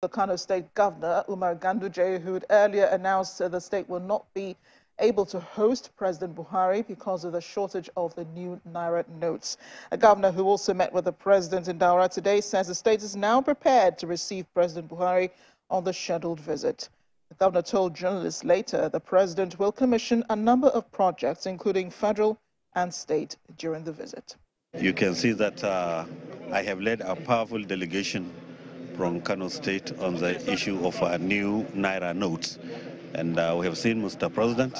The Kano State Governor, Umar Ganduje, who had earlier announced the state will not be able to host President Buhari because of the shortage of the new Naira notes. A governor who also met with the president in Daura today says the state is now prepared to receive President Buhari on the scheduled visit. The governor told journalists later the president will commission a number of projects, including federal and state, during the visit. You can see that I have led a powerful delegation from Kano State on the issue of our new Naira notes. And we have seen Mr. President,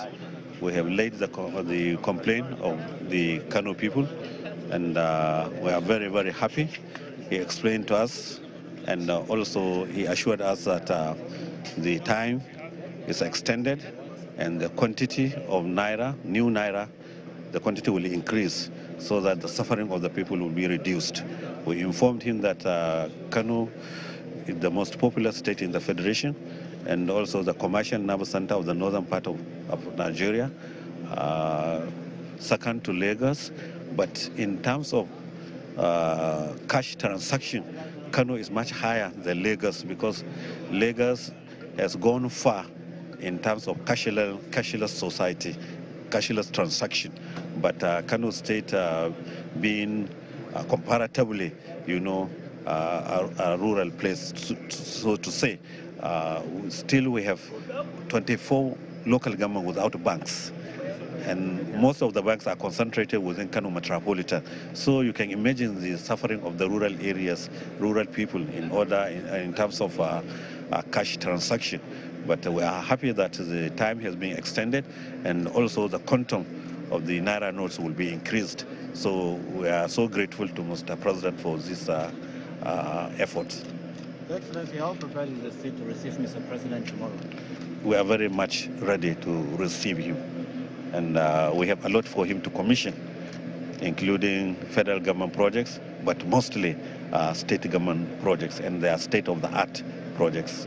we have laid the complaint of the Kano people, and we are very, very happy. He explained to us, and also he assured us that the time is extended and the quantity of Naira, new Naira, the quantity will increase so that the suffering of the people will be reduced. We informed him that Kano is the most populous state in the Federation and also the commercial nervous center of the northern part of Nigeria, second to Lagos. But in terms of cash transaction, Kano is much higher than Lagos because Lagos has gone far in terms of cashless society, cashless transaction, but Kano State being comparatively, you know, a rural place, so to say, still we have 24 local government without banks, and most of the banks are concentrated within Kano metropolitan. So you can imagine the suffering of the rural areas, rural people in terms of cash transaction. But we are happy that the time has been extended, and also the quantum of the Naira notes will be increased. So we are so grateful to Mr. President for this effort. Your Excellency, how prepared is the state to receive Mr. President tomorrow? We are very much ready to receive him, and we have a lot for him to commission, including federal government projects, but mostly state government projects, and they are state-of-the-art projects.